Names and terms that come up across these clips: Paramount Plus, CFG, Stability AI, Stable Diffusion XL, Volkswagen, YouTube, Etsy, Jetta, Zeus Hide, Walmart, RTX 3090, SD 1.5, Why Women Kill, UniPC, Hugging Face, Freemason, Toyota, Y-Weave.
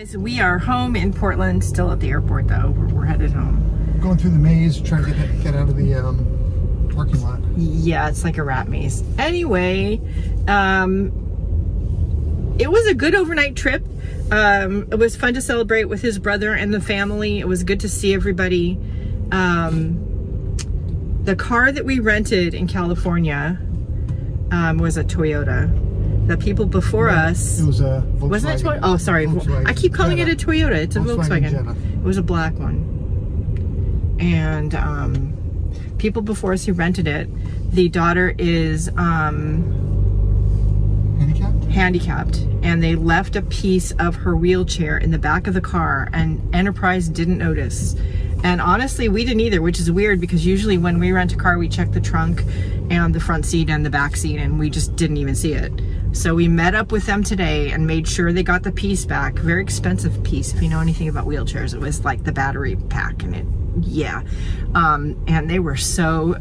guys, we are home in Portland, still at the airport though. We're headed home. Going through the maze, trying to get out of the parking lot. Yeah, it's like a rat maze. Anyway, it was a good overnight trip. It was fun to celebrate with his brother and the family. It was good to see everybody. The car that we rented in California was a Toyota. The people before us... It was a Volkswagen. Wasn't it Toyota? Oh, sorry. Volkswagen. I keep calling it a Toyota. It's a Volkswagen. Jetta. It was a black one. And people before us who rented it, the daughter is... handicapped, and they left a piece of her wheelchair in the back of the car, and Enterprise didn't notice. And honestly, we didn't either, which is weird because usually when we rent a car, we check the trunk and the front seat and the back seat, and we just didn't even see it. So we met up with them today and made sure they got the piece back. Very expensive piece. If you know anything about wheelchairs, it was like the battery pack and it, yeah. And they were so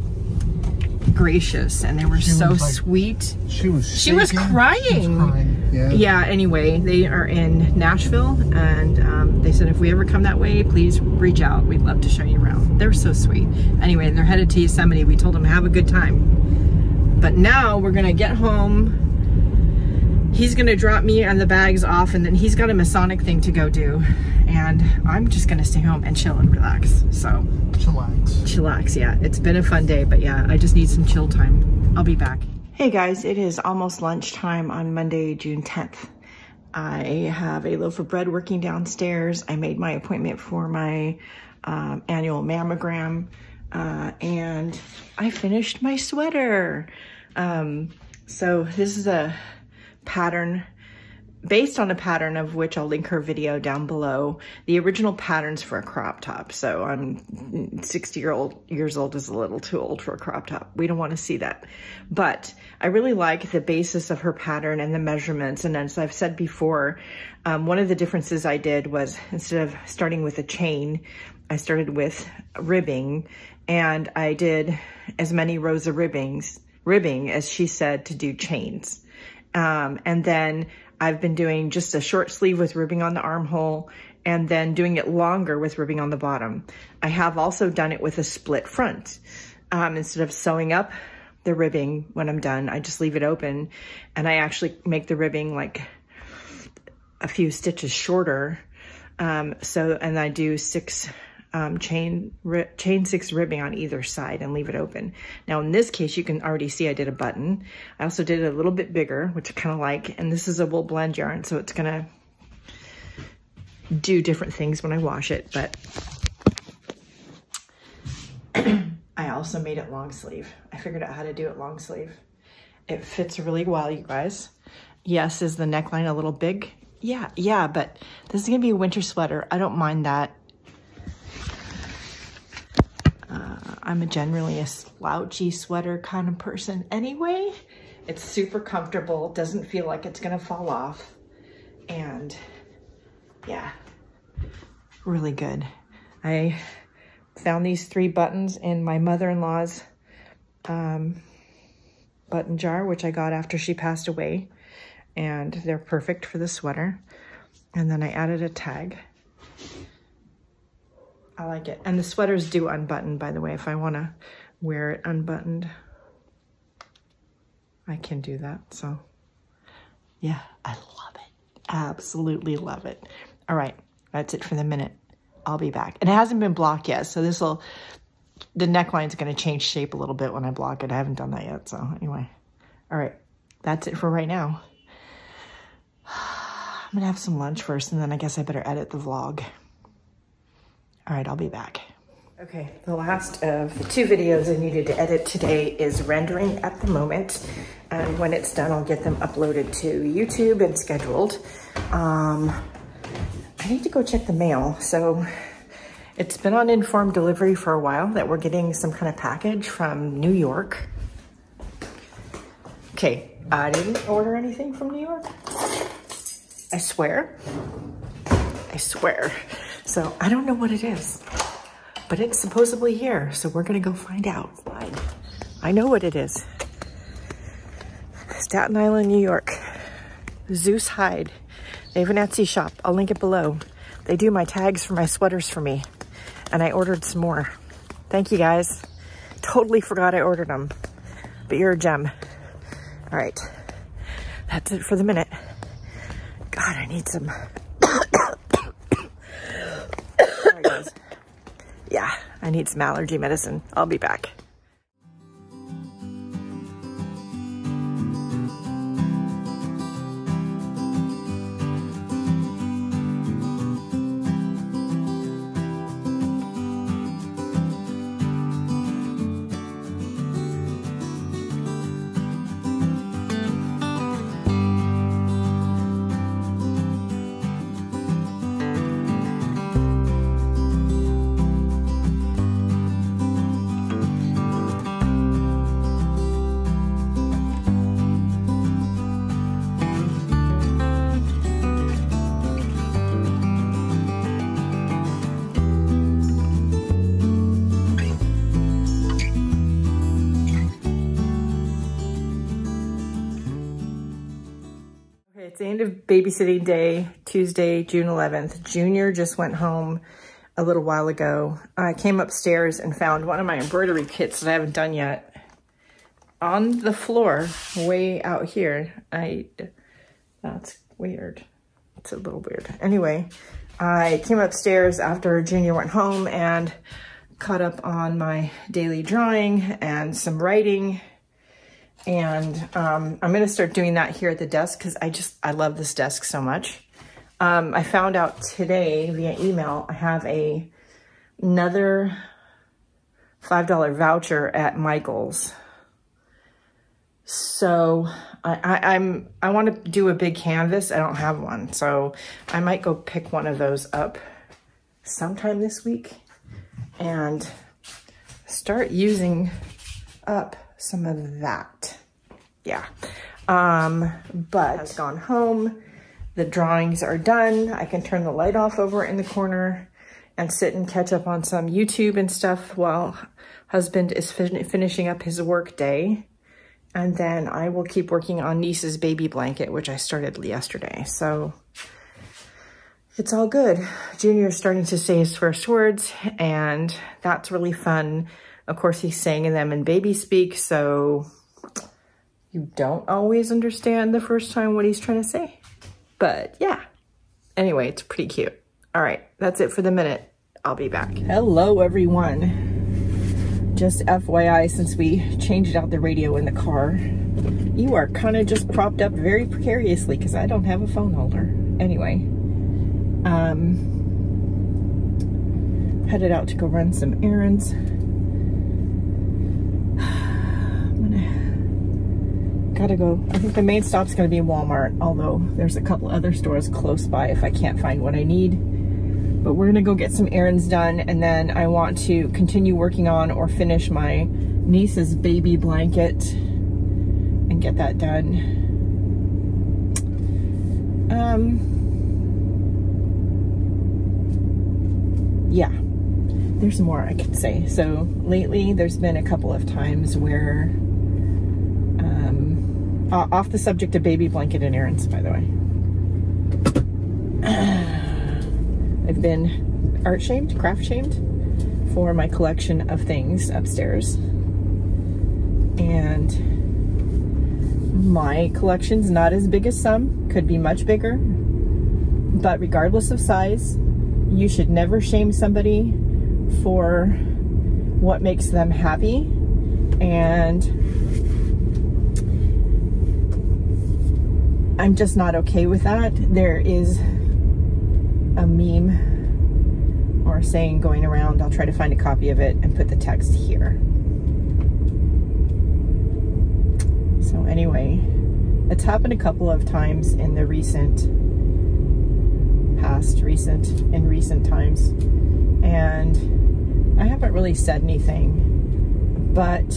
gracious, and they were so sweet. She was crying. She was crying. Yeah, anyway, they are in Nashville, and they said if we ever come that way, please reach out. We'd love to show you around. They're so sweet. Anyway, they're headed to Yosemite. We told them have a good time. But now we're gonna get home. He's gonna drop me and the bags off, and then he's got a Masonic thing to go do. And I'm just gonna stay home and chill and relax, so. Chillax, yeah. It's been a fun day, but yeah, I just need some chill time. I'll be back. Hey guys, it is almost lunchtime on Monday, June 10th. I have a loaf of bread working downstairs. I made my appointment for my annual mammogram, and I finished my sweater. So this is a pattern based on a pattern of which I'll link her video down below. The original pattern's for a crop top, so I'm 60 years old is a little too old for a crop top. We don't want to see that. But I really like the basis of her pattern and the measurements. And as I've said before, one of the differences I did was instead of starting with a chain, I started with ribbing, and I did as many rows of ribbing as she said to do chains. And then I've been doing just a short sleeve with ribbing on the armhole, and then doing it longer with ribbing on the bottom. I have also done it with a split front. Instead of sewing up the ribbing when I'm done, I just leave it open, and I actually make the ribbing like a few stitches shorter. And I do chain six ribbing on either side and leave it open. Now in this case, you can already see I did a button. I also did it a little bit bigger, which I kind of like, and this is a wool blend yarn, so it's gonna do different things when I wash it, but I also made it long sleeve. I figured out how to do it long sleeve. It fits really well, you guys. Yes, is the neckline a little big? Yeah, but this is gonna be a winter sweater. I don't mind that. I'm generally a slouchy sweater kind of person anyway. It's super comfortable, doesn't feel like it's gonna fall off. And yeah, really good. I found these three buttons in my mother-in-law's button jar, which I got after she passed away. And they're perfect for the sweater. And then I added a tag. I like it. And the sweaters do unbutton, by the way, if I want to wear it unbuttoned. I can do that, so yeah, I love it. Absolutely love it. All right, that's it for the minute. I'll be back. And it hasn't been blocked yet, so the neckline's going to change shape a little bit when I block it. I haven't done that yet, so anyway. All right, that's it for right now. I'm going to have some lunch first, and then I guess I better edit the vlog. All right, I'll be back. Okay, the last of the two videos I needed to edit today is rendering at the moment. And when it's done, I'll get them uploaded to YouTube and scheduled. I need to go check the mail. So it's been on informed delivery for a while that we're getting some kind of package from New York. Okay, I didn't order anything from New York. I swear. So I don't know what it is, but it's supposedly here. So we're gonna go find out. I know what it is. Staten Island, New York. Zeus Hide. They have an Etsy shop. I'll link it below. They do my tags for my sweaters for me. And I ordered some more. Thank you guys. Totally forgot I ordered them. But you're a gem. All right. That's it for the minute. God, I need some. Sorry, guys. Yeah, I need some allergy medicine. I'll be back. It's the end of babysitting day, Tuesday, June 11th. Junior just went home a little while ago. I came upstairs and found one of my embroidery kits that I haven't done yet on the floor way out here. That's weird. It's a little weird. Anyway, I came upstairs after Junior went home and caught up on my daily drawing and some writing. And I'm going to start doing that here at the desk because I love this desk so much. I found out today via email I have another $5 voucher at Michael's. So I want to do a big canvas. I don't have one. So I might go pick one of those up sometime this week and start using up some of that. Yeah. But I've gone home. The drawings are done. I can turn the light off over in the corner and sit and catch up on some YouTube and stuff while husband is finishing up his work day. And then I will keep working on niece's baby blanket, which I started yesterday. So it's all good. Junior's starting to say his first words and that's really fun. Of course, he's saying them in baby speak, so you don't always understand the first time what he's trying to say. But yeah, anyway, it's pretty cute. All right, that's it for the minute. I'll be back. Hello, everyone. Just FYI, since we changed out the radio in the car, you are kind of just propped up very precariously because I don't have a phone holder. Anyway, headed out to go run some errands. Gotta go. I think the main stop's gonna be Walmart, although there's a couple other stores close by if I can't find what I need. But we're gonna go get some errands done, and then I want to continue working on or finish my niece's baby blanket and get that done. Yeah, there's more I could say. So lately there's been a couple of times where off the subject of baby blanket and errands, by the way. I've been art shamed, craft shamed for my collection of things upstairs. And my collection's not as big as some, could be much bigger. But regardless of size, you should never shame somebody for what makes them happy. And I'm just not okay with that. There is a meme or a saying going around. I'll try to find a copy of it and put the text here. So anyway, it's happened a couple of times in the recent times. And I haven't really said anything, but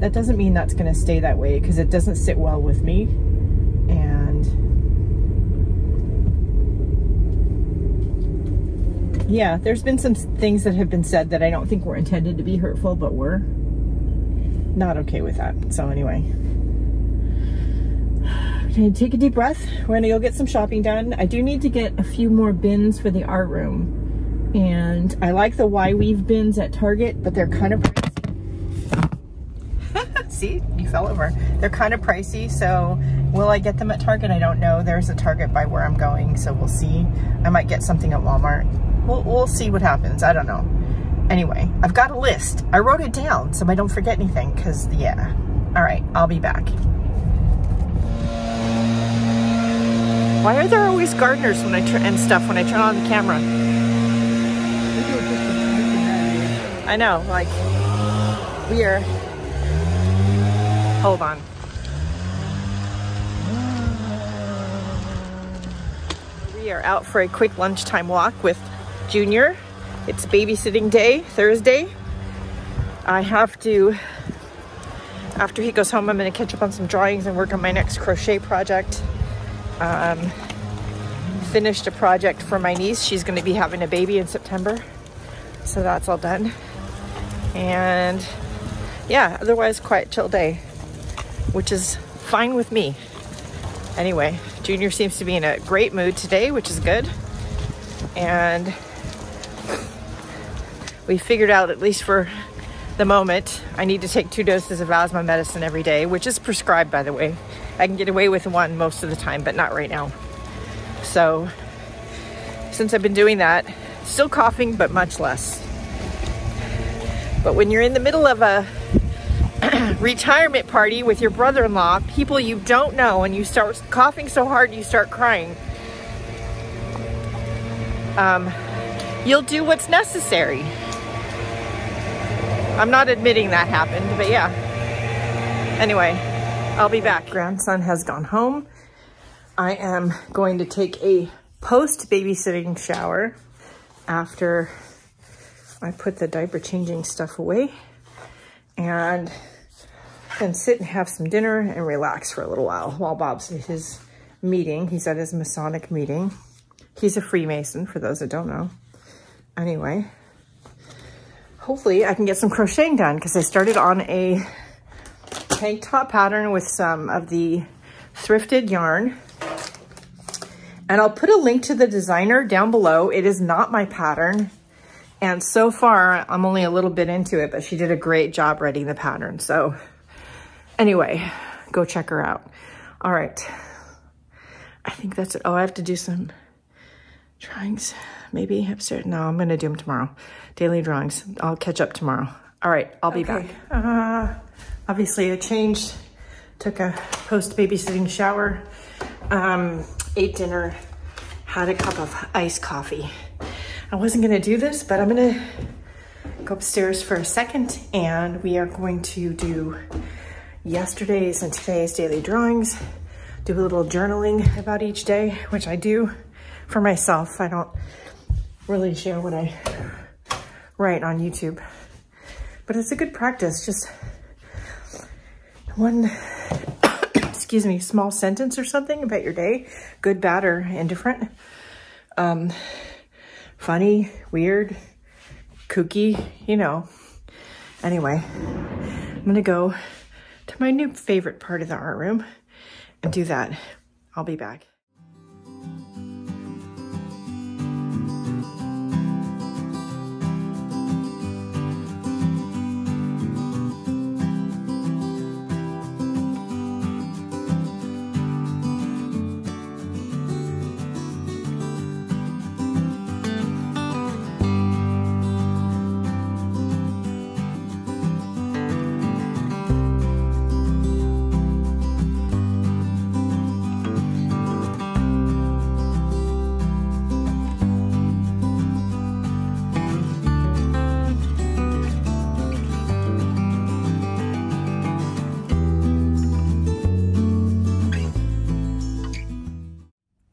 that doesn't mean that's gonna stay that way because it doesn't sit well with me. Yeah, there's been some things that have been said that I don't think were intended to be hurtful, but we're not okay with that. So anyway, Okay, take a deep breath. We're gonna go get some shopping done. I do need to get a few more bins for the art room. And I like the Y-Weave bins at Target, but they're kind of pricey. See, you fell over. They're kind of pricey, so will I get them at Target? I don't know. There's a Target by where I'm going, so we'll see. I might get something at Walmart. We'll see what happens. I don't know. Anyway, I've got a list. I wrote it down so I don't forget anything, because, yeah. All right, I'll be back. Why are there always gardeners when I turn and stuff when I turn on the camera? I know, like, weird. Hold on. We are out for a quick lunchtime walk with Junior. It's babysitting day, Thursday. I have to, after he goes home, I'm gonna catch up on some drawings and work on my next crochet project. Finished a project for my niece. She's gonna be having a baby in September. So that's all done. And yeah, otherwise quiet chill day, which is fine with me. Anyway, Junior seems to be in a great mood today, which is good. And we figured out, at least for the moment, I need to take 2 doses of asthma medicine every day, which is prescribed, by the way. I can get away with 1 most of the time, but not right now. So since I've been doing that, still coughing, but much less. But when you're in the middle of a retirement party with your brother-in-law, people you don't know, and you start coughing so hard you start crying, you'll do what's necessary. I'm not admitting that happened, but yeah. Anyway, I'll be back. Grandson has gone home. I am going to take a post-babysitting shower after I put the diaper changing stuff away, and then sit and have some dinner and relax for a little while Bob's at his meeting. He's at his Masonic meeting. He's a Freemason, for those that don't know. Anyway, hopefully I can get some crocheting done, because I started on a tank top pattern with some of the thrifted yarn. And I'll put a link to the designer down below. It is not my pattern. And so far, I'm only a little bit into it, but she did a great job writing the pattern. So anyway, go check her out. All right. I think that's it. Oh, I have to do some drawings. Maybe upstairs. No, I'm gonna do them tomorrow. Daily drawings. I'll catch up tomorrow. All right, I'll be back. Obviously I changed, took a post babysitting shower, ate dinner, had a cup of iced coffee. I wasn't gonna do this, but I'm gonna go upstairs for a second, and we are going to do yesterday's and today's daily drawings, do a little journaling about each day, which I do for myself. I don't really share what I write on YouTube, but it's a good practice. Just one, excuse me, small sentence or something about your day, good, bad, or indifferent, funny, weird, kooky, you know. Anyway, I'm gonna go to my new favorite part of the art room and do that. I'll be back.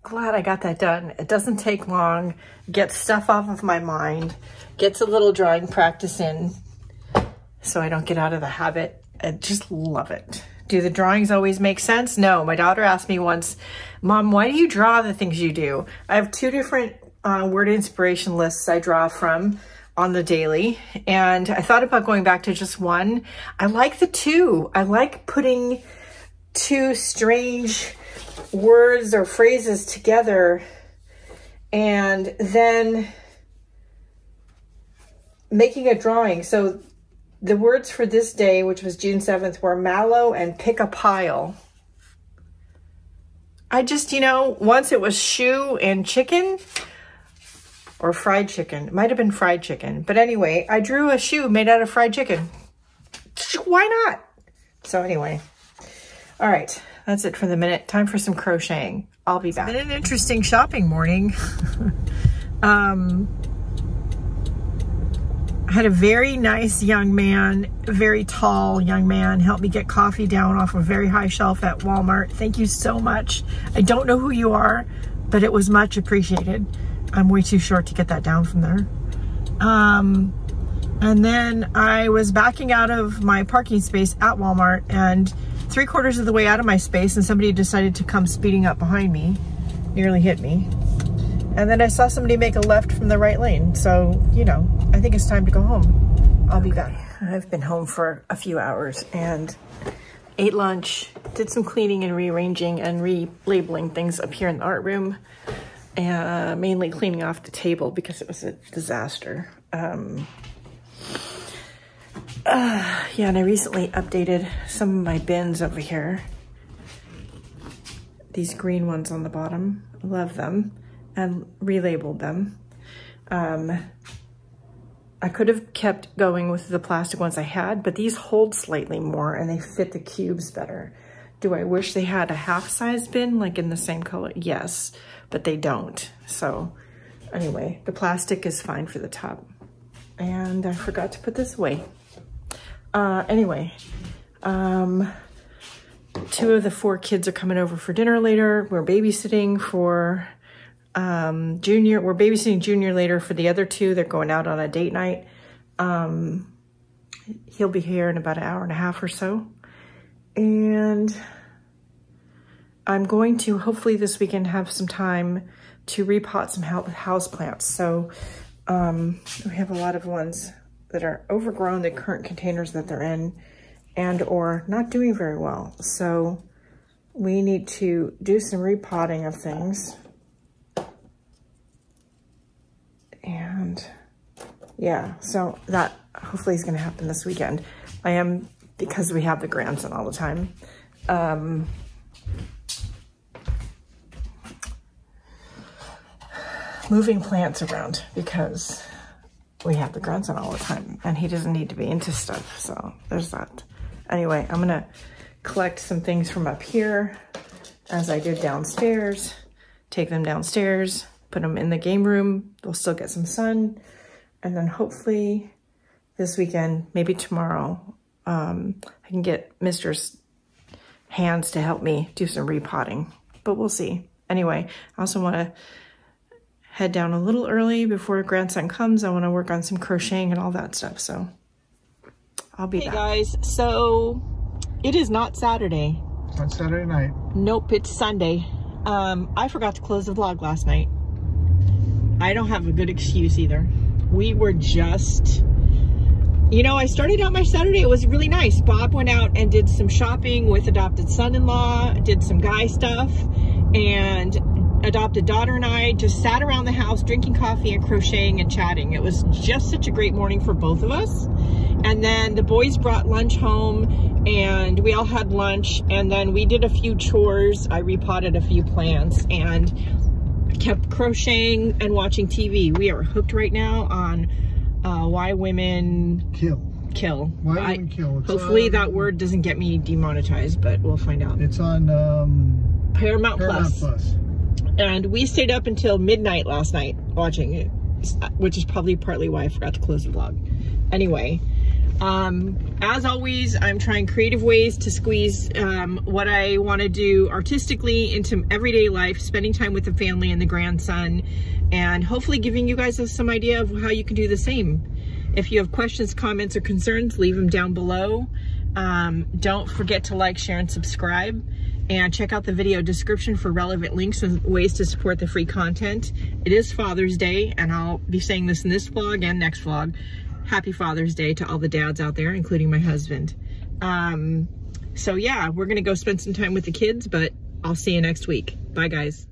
Glad I got that done. It doesn't take long. Gets stuff off of my mind. Gets a little drawing practice in so I don't get out of the habit. I just love it. Do the drawings always make sense? No. My daughter asked me once, Mom, why do you draw the things you do? I have 2 different word inspiration lists I draw from on the daily, and I thought about going back to just 1. I like the 2. I like putting two strange words or phrases together and then making a drawing. So the words for this day, which was June 7th, were mallow and pick a pile. I just, you know, once it was shoe and chicken or fried chicken. It might have been fried chicken. But anyway, I drew a shoe made out of fried chicken. Why not? So anyway, all right, that's it for the minute. Time for some crocheting. I'll be back. It's been an interesting shopping morning. I had a very nice young man, very tall young man, help me get coffee down off a very high shelf at Walmart. Thank you so much. I don't know who you are, but it was much appreciated. I'm way too short to get that down from there. And then I was backing out of my parking space at Walmart, and three-quarters of the way out of my space, and somebody decided to come speeding up behind me. Nearly hit me. And then I saw somebody make a left from the right lane. So, you know, I think it's time to go home. I'll be back. I've been home for a few hours and ate lunch, did some cleaning and rearranging and relabeling things up here in the art room, and mainly cleaning off the table because it was a disaster. Yeah, and I recently updated some of my bins over here. These green ones on the bottom, I love them. And relabeled them. I could have kept going with the plastic ones I had, but these hold slightly more and they fit the cubes better. Do I wish they had a half size bin like in the same color? Yes, but they don't. So anyway, the plastic is fine for the top. And I forgot to put this away. Two of the four kids are coming over for dinner later. We're babysitting for Junior. We're babysitting Junior later for the other two. They're going out on a date night. He'll be here in about an hour and a half or so. And I'm going to hopefully this weekend have some time to repot some houseplants. So we have a lot of ones that are overgrown, the current containers that they're in, and or not doing very well. So we need to do some repotting of things. And yeah, so that hopefully is going to happen this weekend. I am, because we have the grandson all the time. Moving plants around because we have the grandson all the time and he doesn't need to be into stuff. So there's that. Anyway, I'm going to collect some things from up here as I did downstairs, take them downstairs, put them in the game room. They'll still get some sun. And then hopefully this weekend, maybe tomorrow, I can get Mr.'s hands to help me do some repotting, but we'll see. Anyway, I also want to head down a little early before grandson comes. I want to work on some crocheting and all that stuff. So I'll be back. Hey guys, so it is not Saturday. It's not Saturday night. Nope, it's Sunday. I forgot to close the vlog last night. I don't have a good excuse either. We were just, you know, I started out my Saturday. It was really nice. Bob went out and did some shopping with adopted son-in-law, did some guy stuff, and adopted daughter and I just sat around the house drinking coffee and crocheting and chatting. It was just such a great morning for both of us. And then the boys brought lunch home and we all had lunch, and then we did a few chores. I repotted a few plants and kept crocheting and watching TV. We are hooked right now on Why Women Kill. Why Women Kill. It's hopefully that word doesn't get me demonetized, but we'll find out. It's on Paramount Plus. And we stayed up until midnight last night watching it, which is probably partly why I forgot to close the vlog. Anyway, as always, I'm trying creative ways to squeeze what I want to do artistically into everyday life, spending time with the family and the grandson, and hopefully giving you guys some idea of how you can do the same. If you have questions, comments, or concerns, leave them down below. Don't forget to like, share, and subscribe. And check out the video description for relevant links and ways to support the free content. It is Father's Day, and I'll be saying this in this vlog and next vlog. Happy Father's Day to all the dads out there, including my husband. So yeah, we're gonna go spend some time with the kids, but I'll see you next week. Bye guys.